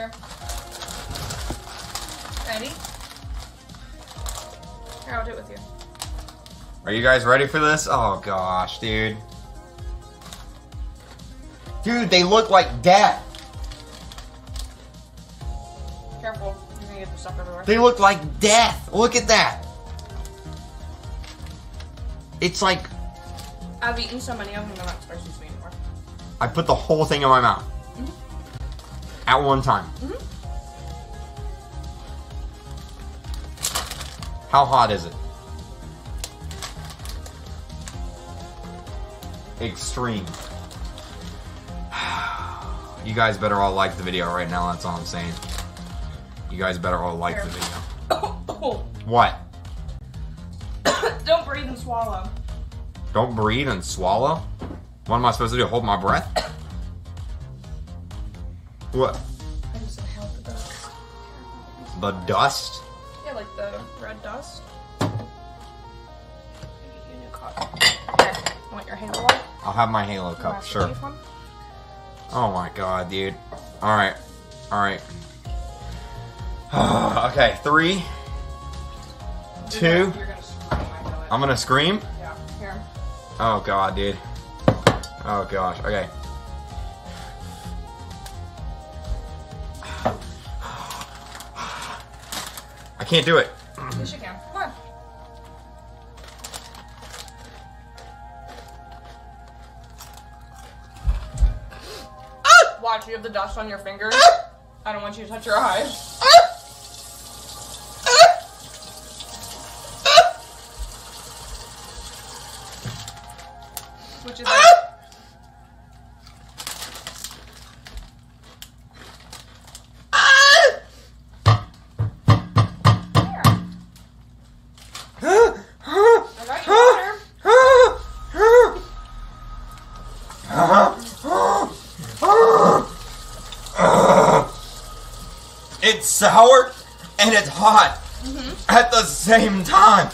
here. Ready? Here, I'll do it with you. Are you guys ready for this? Oh gosh, dude. Dude, they look like death. Careful, you're gonna get the stuff everywhere. They look like death. Look at that. It's like... I've eaten so many of them, they're not spicy to me anymore. I put the whole thing in my mouth. Mm-hmm. At one time. Mm-hmm. How hot is it? Extreme. You guys better all like the video right now, that's all I'm saying. You guys better all like the video. What? Don't breathe and swallow. Don't breathe and swallow? What am I supposed to do? Hold my breath? What? I just inhaled the dust. The dust? Yeah, like the red dust. I'll get you a new cup. Okay. You want your halo? I'll have my halo cup, sure. Oh my god, dude. Alright. Alright. Okay, 3, 2. I'm gonna scream? Yeah, here. Oh god, dude. Oh gosh, okay. I can't do it. Yes, you can. Come on. Watch, you have the dust on your fingers. I don't want you to touch your eyes. Which is like... It's sour and it's hot at the same time.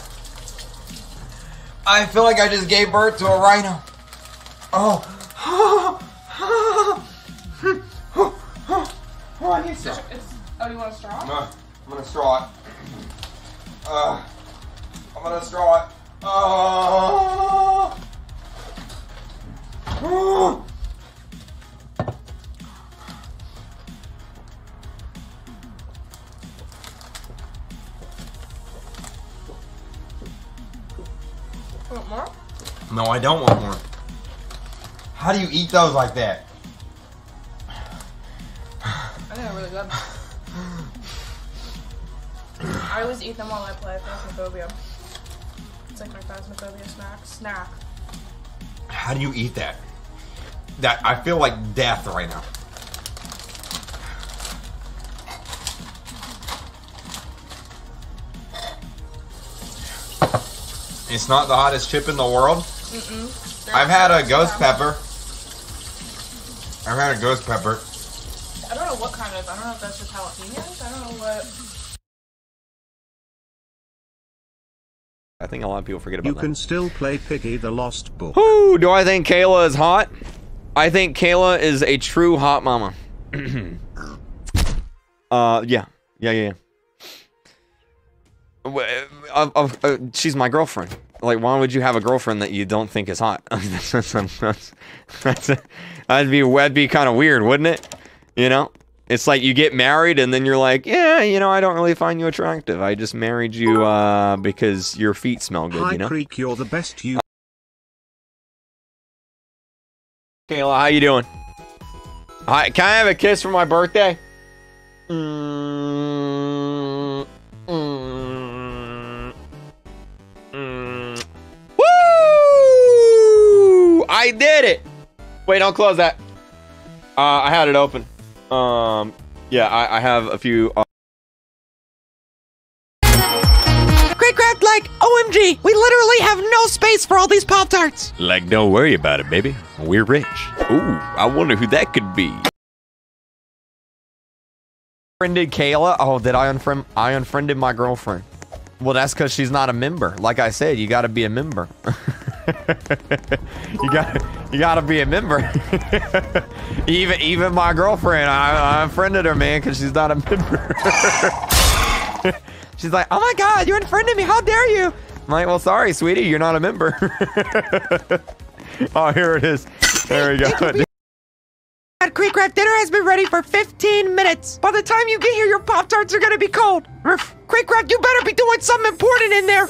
I feel like I just gave birth to a rhino. Oh, I need straw. Oh, you want a straw? I'm gonna straw it. I'm gonna straw it. Want more? No, I don't want more. How do you eat those like that? I think they're really good. I always eat them while I play Phasmophobia. It's like my Phasmophobia snack. How do you eat that? That I feel like death right now. It's not the hottest chip in the world. Mm-mm. I've had a ghost pepper. I've had a ghost pepper. I don't know what kind of, I don't know if that's just jalapenos. I don't know what. I think a lot of people forget about that. You can still play Piggy the Lost Book. Who do I think Kayla is hot? I think Kayla is a true hot mama. Yeah. She's my girlfriend. Like, why would you have a girlfriend that you don't think is hot? that'd be kind of weird, wouldn't it? You know? It's like you get married and then you're like, yeah, you know, I don't really find you attractive. I just married you because your feet smell good, you know? Hi, Kreek, you're the best you... Kayla, how you doing? Hi, can I have a kiss for my birthday? I did it! Wait, don't close that. I had it open. Yeah, I have a few... KreekCraft, like, OMG, we literally have no space for all these Pop-Tarts. Like, don't worry about it, baby. We're rich. Ooh, I wonder who that could be. Friended Kayla? Oh, did I unfriend? I unfriended my girlfriend. Well, that's because she's not a member. Like I said, you gotta be a member. You gotta be a member. even my girlfriend, I unfriended her, man, because she's not a member. She's like, oh my god, you unfriended me, how dare you? I'm like, well, sorry, sweetie, you're not a member. Oh, here it is. There we go. KreekCraft dinner has been ready for 15 minutes. By the time you get here, your Pop-Tarts are gonna be cold. KreekCraft, you better be doing something important in there.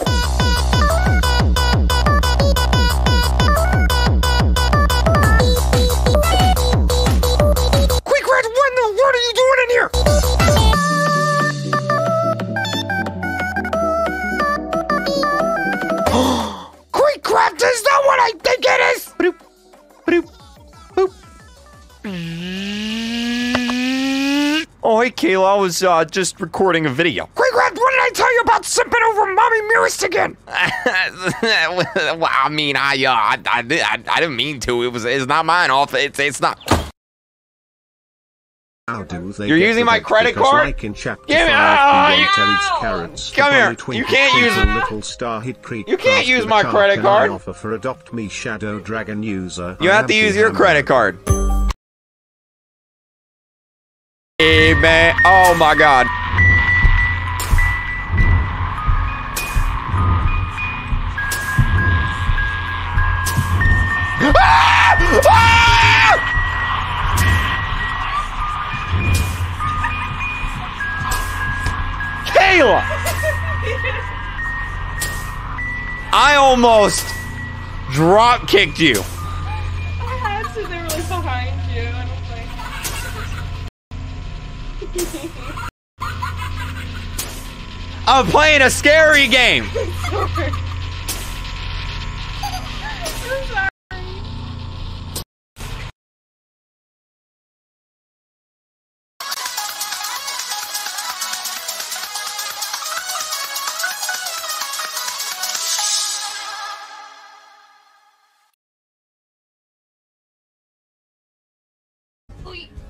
KreekCraft, what in the world are you doing in here? KreekCraft is not what I think it is. Boop, boop, boop. Oh, hey, Kayla, I was just recording a video. KreekCraft, what did I tell you about sipping over Mommy Mirrors again? Well, I mean, I didn't mean to. It's not mine, Arthur. It's not. How do they You're using my credit card? Like in chapter five, come here. You can't use a little star hit Kreek. You can't use my credit card. Offer for Adopt Me Shadow Dragon user. You have to use your credit card. Hey man, oh my god. Ah! Ah! Kayla! I almost drop kicked you. I had to, they were like behind you and I was like I'm playing a scary game. I'm sorry.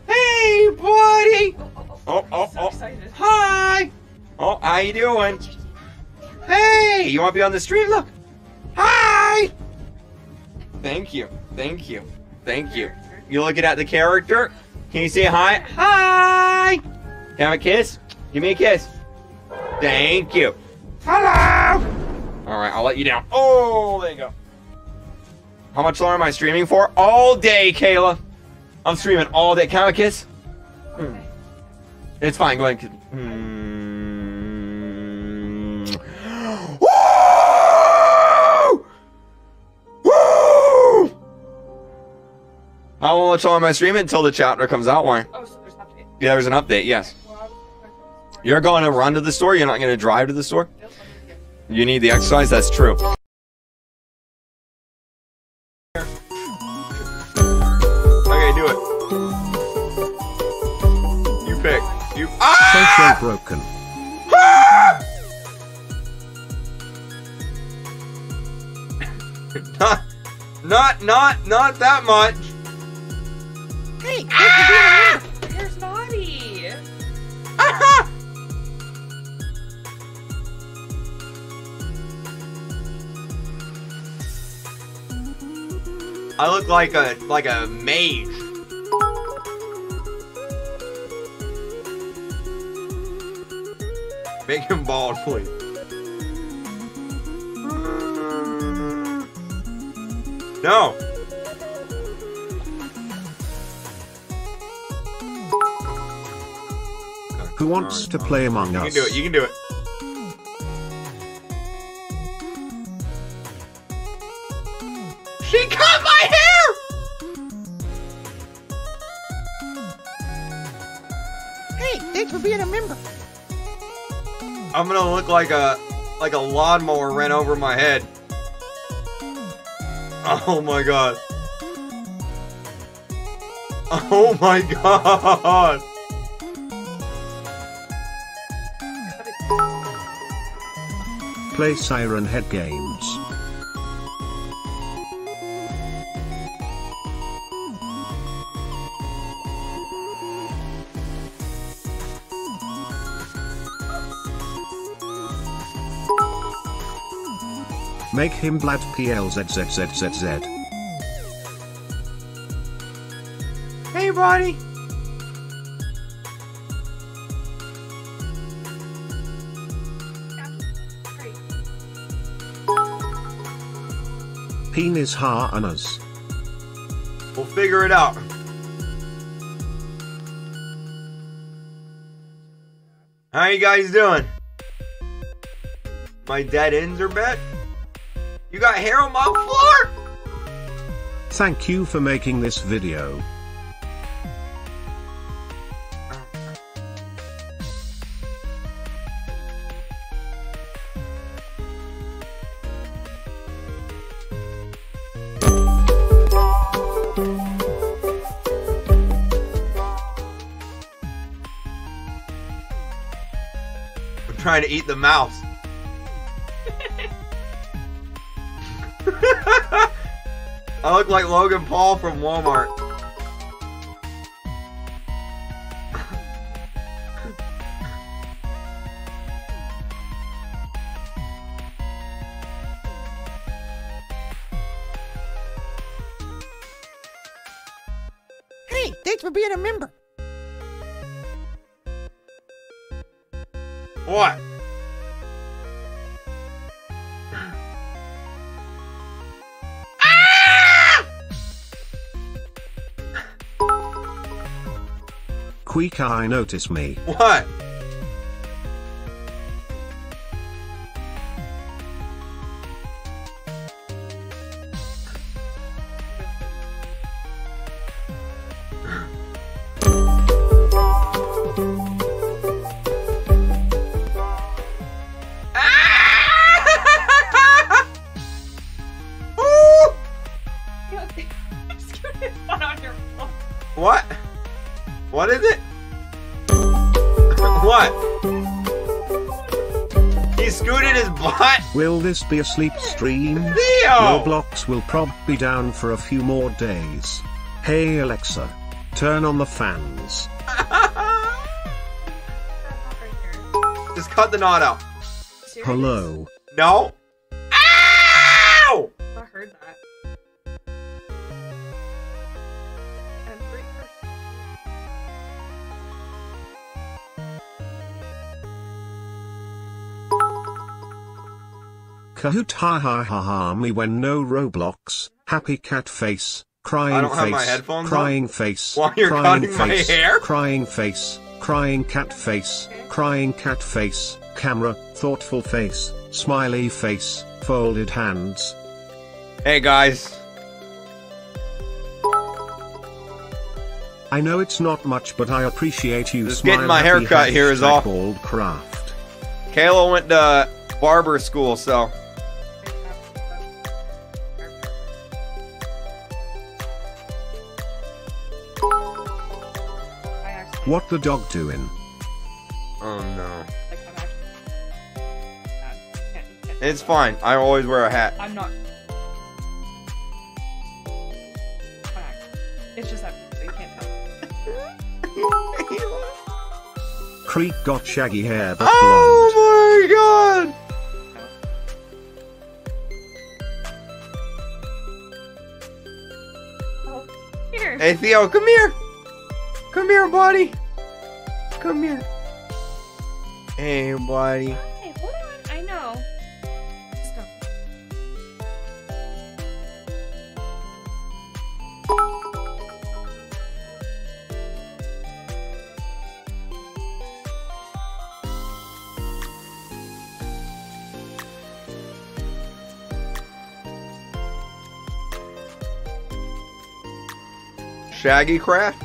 Hey, buddy. Oh. So hi! Oh, how you doing? Hey! You want to be on the stream? Look! Hi! Thank you. You looking at the character? Can you say hi? Hi! Can I have a kiss? Give me a kiss. Thank you. Hello! Alright, I'll let you down. Oh, there you go. How much longer am I streaming for? All day, Kayla. I'm streaming all day. Can I have a kiss? Okay. It's fine, go ahead and kiss. Woo! Woo! How much longer am I streaming until the chapter comes out? Why? Oh, so there's an update. Yeah, there's an update, yes. You're going to run to the store? You're not going to drive to the store? You need the exercise? That's true. Ah! So broken. Ah! not that much. Hey, ah! There's naughty. Ah! I look like a mage. Make him bald, please. No. Who wants to play Among Us? You can do it. You can do it. She cut my hair. Hey, thanks for being a member. I'm gonna look like a lawnmower ran over my head. Oh my god. Oh my god. Play Siren Head games. Make him blad plzzzzz. Hey, Ronnie! Penis ha on us. We'll figure it out. How you guys doing? My dead ends are bad. You got hair on my floor? Thank you for making this video. I'm trying to eat the mouse. I look like Logan Paul from Walmart. Hey, thanks for being a member. What? Quick eye notice me. What? What? What is it? What? He scooted his butt? Will this be a sleep stream? Theo! Roblox will probably be down for a few more days. Hey Alexa, turn on the fans. Just cut the knot out. Seriously? Hello. No. Ow! I heard that. Kahoot ha ha ha ha me when no Roblox, happy cat face, crying face, crying face, crying face, crying face, crying cat face, crying cat face, camera, thoughtful face, smiley face, folded hands. Hey guys. I know it's not much but I appreciate you. Just getting my haircut here is off. KreekCraft. Kayla went to barber school, so. What the dog doing? Oh no. It's fine. I always wear a hat. I'm not. It's just that so you can't tell. Kreek got shaggy hair but blonde. Oh my god! Oh, here. Hey Theo, come here! Come here, buddy. Come here. Hey, buddy. Hey, hold on. I know. Let's go. Shaggy Craft.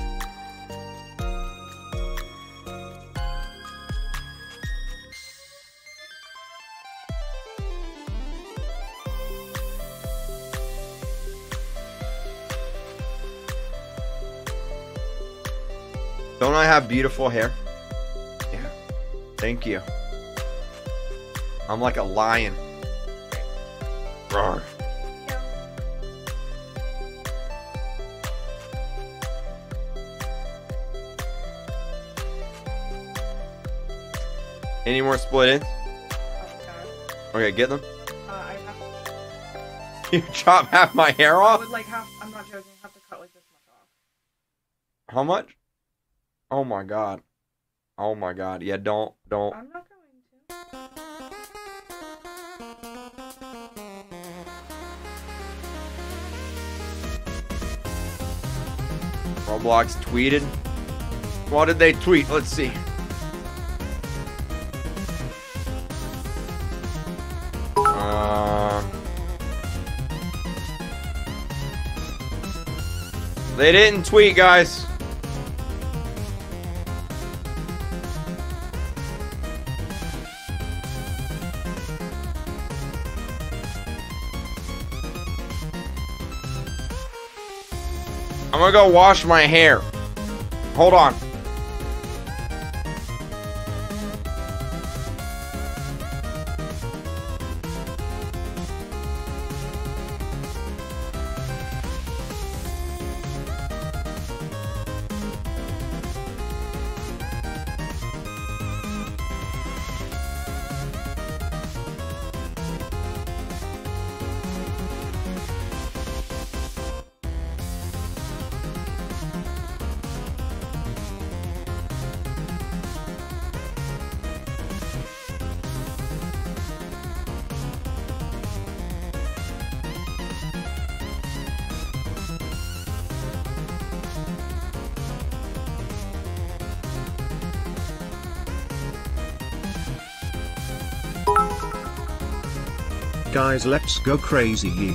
Don't I have beautiful hair? Yeah. Thank you. I'm like a lion. Roar. Any more split ends? Okay, get them. I have you chop half my hair off? I would like half, I'm not joking, have to cut like this much off. How much? Oh my god. Oh my god. Yeah, don't. I'm not going to. Roblox tweeted. What did they tweet? Let's see. They didn't tweet, guys. I'm gonna go wash my hair. Hold on. Guys, let's go crazy.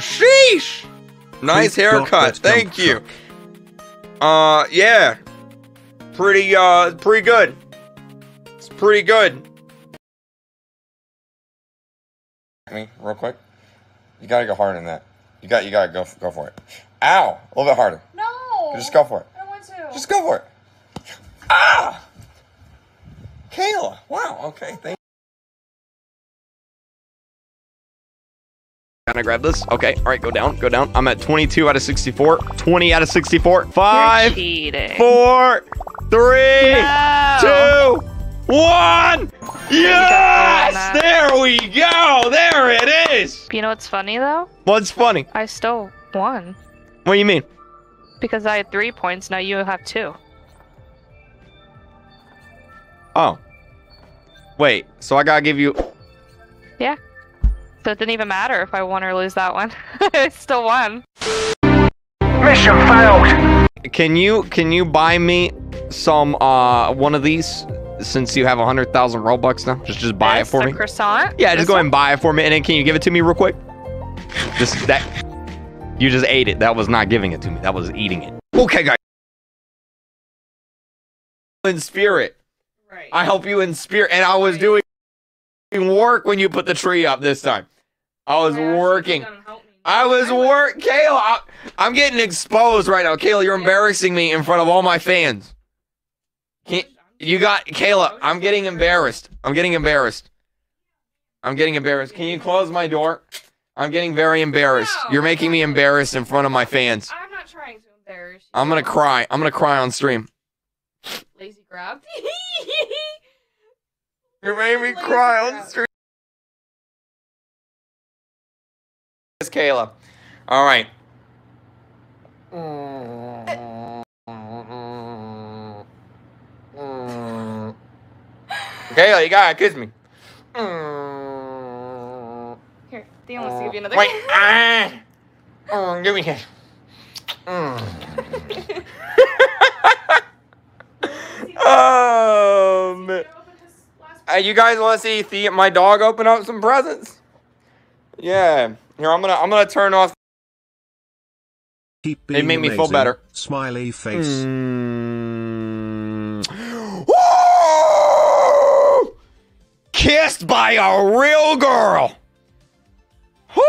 Sheesh! Nice haircut, thank you. Yeah. Pretty good. It's pretty good. I mean, real quick. You gotta go harder than that. You gotta go for it. Ow! A little bit harder. No! Just go for it. I want to. Just go for it. Ah! Kayla, wow, okay, thank you. Can I grab this? Okay. All right. Go down. Go down. I'm at 22 out of 64. 20 out of 64. 5, 4, 3, no. 2, 1. Yes! There we go. There it is. You know what's funny, though? What's funny? I still won. What do you mean? Because I had 3 points. Now you have 2. Oh. Wait. So I gotta give you... Yeah. So it didn't even matter if I won or lose that one. I still won. Mission failed. Can you buy me some one of these since you have 100,000 Robux now? Just buy it for me. Croissant? Yeah, just go ahead and buy it for me. And then can you give it to me real quick? Just that. You just ate it. That was not giving it to me. That was eating it. Okay, guys. In spirit. Right. I help you in spirit, and I was doing work when you put the tree up this time. I was working. I was working. Kayla, I'm getting exposed right now. Kayla, you're embarrassing me in front of all my fans. Kayla, I'm getting embarrassed. I'm getting embarrassed. I'm getting embarrassed. Can you close my door? I'm getting very embarrassed. You're making me embarrassed in front of my fans. I'm not trying to embarrass you. I'm gonna cry. I'm gonna cry on stream. Lazy grab. You made me cry on stream. It's Kayla. All right. Kayla, you gotta kiss me. Theo wants to give you another. Wait, give me here. You guys want to see my dog open up some presents? Yeah. Here, I'm gonna turn off. Keep being amazing. They made me feel better. Smiley face. Kissed by a real girl. Woo!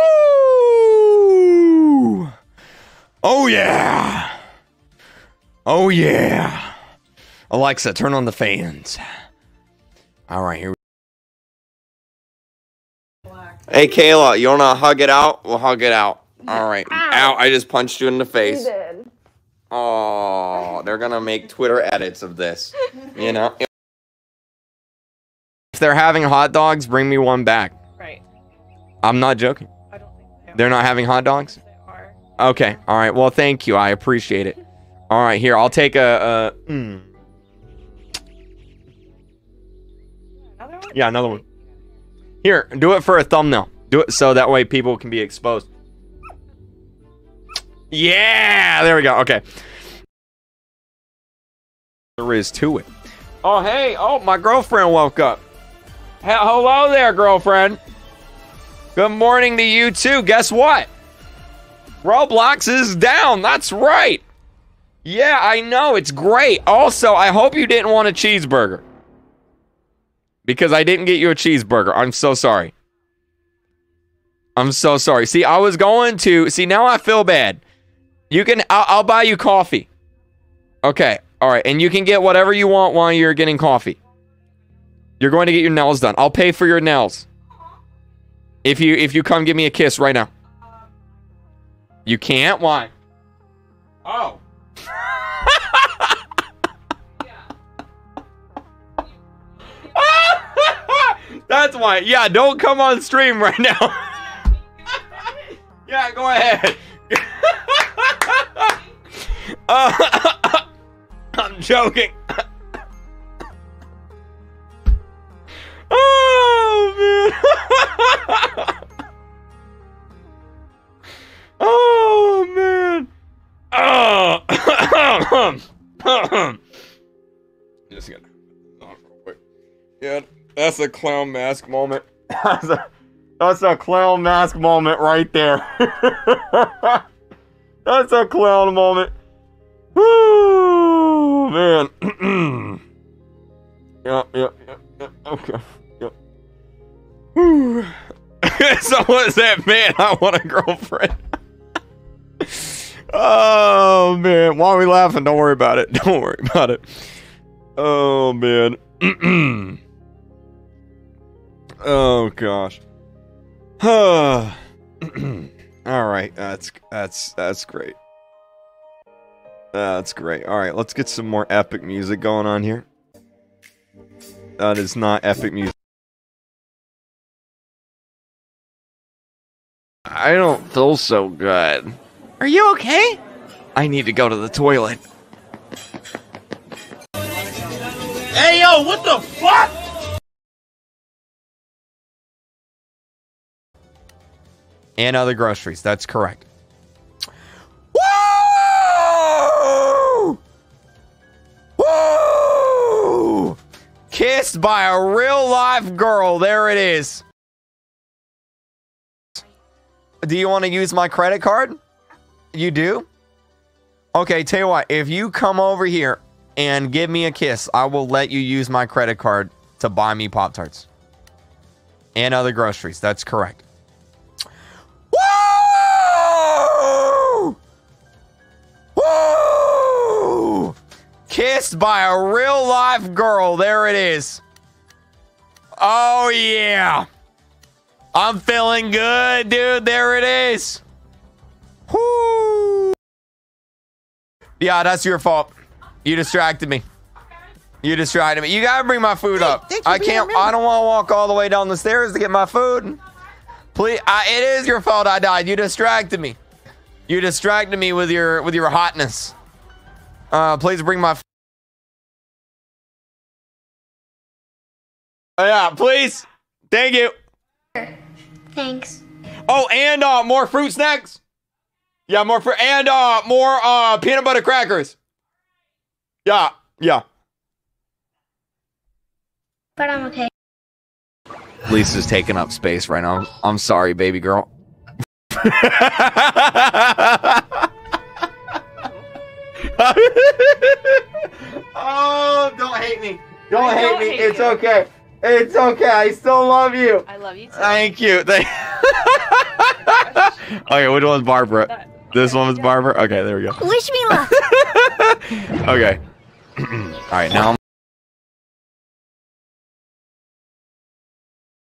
Oh yeah. Oh yeah. Alexa, turn on the fans. All right, here we go. Hey, Kayla, you want to hug it out? We'll hug it out. All right. Ow, I just punched you in the face. You did. Oh, they're going to make Twitter edits of this, you know? If they're having hot dogs, bring me one back. Right. I'm not joking. I don't think they are. They're not having hot dogs? They are. Okay. All right. Well, thank you. I appreciate it. All right, here. I'll take a... Yeah, another one. Here, do it for a thumbnail. Do it so that way people can be exposed. Yeah, there we go. Okay. There is to it. Oh, hey. Oh, my girlfriend woke up. Hello there, girlfriend. Good morning to you, too. Guess what? Roblox is down. That's right. Yeah, I know. It's great. Also, I hope you didn't want a cheeseburger. Because I didn't get you a cheeseburger. I'm so sorry. I'm so sorry. See, I was going to... See, now I feel bad. You can... I'll buy you coffee. Okay. All right. And you can get whatever you want while you're getting coffee. You're going to get your nails done. I'll pay for your nails. If you come give me a kiss right now. You can't? Why? Oh. That's why. Yeah, don't come on stream right now. Yeah, go ahead. I'm joking. Oh, man. Oh, man. Oh. Just gonna on real quick. Yeah. That's a clown mask moment. That's a clown mask moment right there. That's a clown moment. Woo, man. Yep. Okay. Yep. Woo. So what's that, man? I want a girlfriend. Oh, man. Why are we laughing? Don't worry about it. Don't worry about it. Oh, man. Oh gosh. All right, that's great. That's great. All right, let's get some more epic music going on here. That is not epic music. I don't feel so good. Are you okay? I need to go to the toilet. Hey yo, what the fuck? And other groceries. That's correct. Woo! Woo! Kissed by a real life girl. There it is. Do you want to use my credit card? You do? Okay, tell you what. If you come over here and give me a kiss, I will let you use my credit card to buy me Pop-Tarts. And other groceries. That's correct. Woo! Kissed by a real life girl. There it is. Oh, yeah. I'm feeling good, dude. There it is. Woo! Yeah, that's your fault. You distracted me. You distracted me. You gotta bring my food up. I can't. I don't want to walk all the way down the stairs to get my food. Please, it is your fault I died. You distracted me. You distracted me with your hotness. Please bring my... Yeah, please. Thank you. Thanks. Oh, and more fruit snacks. Yeah, more fruit and more peanut butter crackers. Yeah, yeah. But I'm okay. Lisa's taking up space right now. I'm sorry, baby girl. Oh, don't hate me. Don't hate me. It's okay. It's okay. I still love you. I love you too. Thank you. Okay, which one's Barbara? This one was Barbara? Okay, there we go. Wish me luck. Okay. All right, now I'm